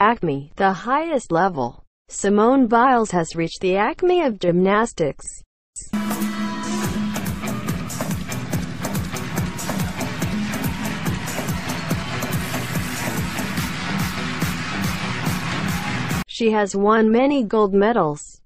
Acme, the highest level. Simone Biles has reached the acme of gymnastics. She has won many gold medals.